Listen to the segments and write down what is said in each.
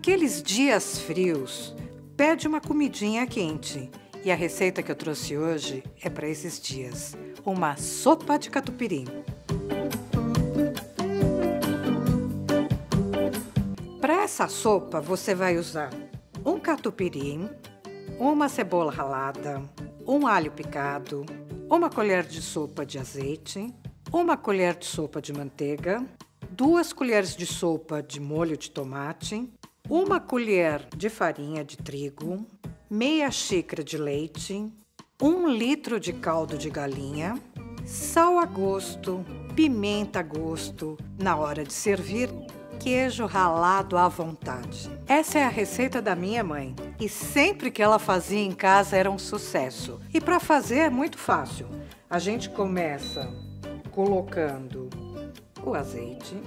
Naqueles dias frios, pede uma comidinha quente. E a receita que eu trouxe hoje é para esses dias. Uma sopa de catupiry. Para essa sopa, você vai usar um catupiry, uma cebola ralada, um alho picado, uma colher de sopa de azeite, uma colher de sopa de manteiga, 2 colheres de sopa de molho de tomate, 1 colher de farinha de trigo, meia xícara de leite, 1 litro de caldo de galinha, sal a gosto, pimenta a gosto, na hora de servir, queijo ralado à vontade. Essa é a receita da minha mãe e sempre que ela fazia em casa era um sucesso. E para fazer é muito fácil. A gente começa colocando o azeite,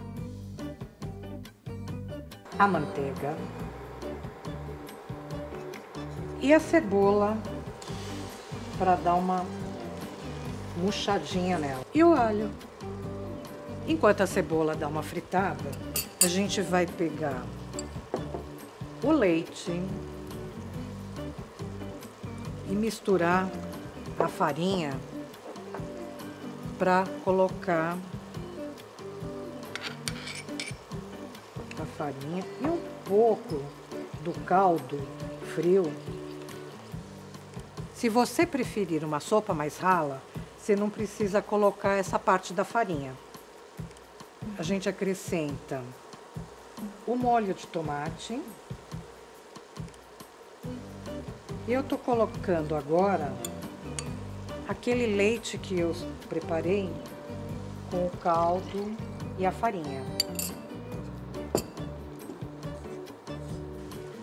a manteiga e a cebola para dar uma murchadinha nela e o alho. Enquanto a cebola dá uma fritada, a gente vai pegar o leite e misturar a farinha para colocar a farinha e um pouco do caldo frio. Se você preferir uma sopa mais rala, você não precisa colocar essa parte da farinha. A gente acrescenta o molho de tomate. Eu tô colocando agora aquele leite que eu preparei com o caldo e a farinha.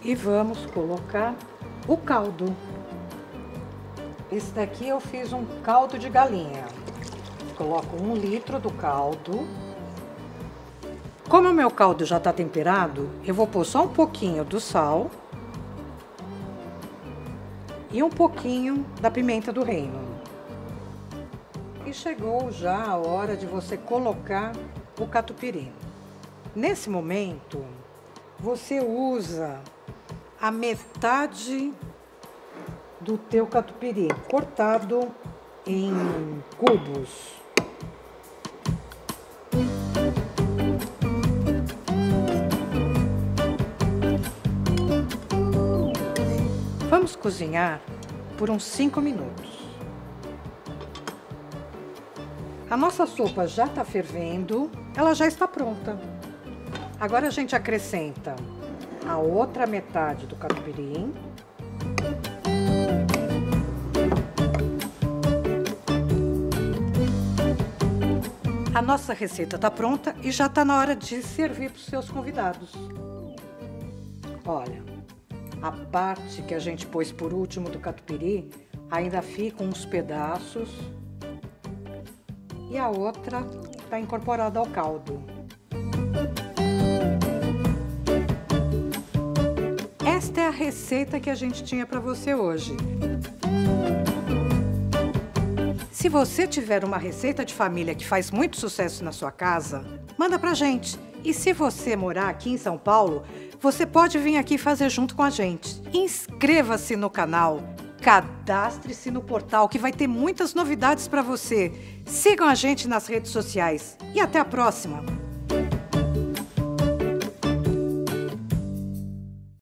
E vamos colocar o caldo. Esse daqui eu fiz um caldo de galinha. Coloco 1 litro do caldo. Como o meu caldo já está temperado, eu vou pôr só um pouquinho do sal e um pouquinho da pimenta do reino. E chegou já a hora de você colocar o catupiry. Nesse momento, você usa a metade do teu catupiry, cortado em cubos. Vamos cozinhar por uns 5 minutos. A nossa sopa já está fervendo, ela já está pronta. Agora a gente acrescenta a outra metade do catupiry. A nossa receita está pronta e já está na hora de servir para os seus convidados. Olha, a parte que a gente pôs por último do catupiry, ainda ficam uns pedaços e a outra está incorporada ao caldo. Esta é a receita que a gente tinha para você hoje. Se você tiver uma receita de família que faz muito sucesso na sua casa, manda pra gente. E se você morar aqui em São Paulo, você pode vir aqui fazer junto com a gente. Inscreva-se no canal, cadastre-se no portal que vai ter muitas novidades para você. Sigam a gente nas redes sociais e até a próxima!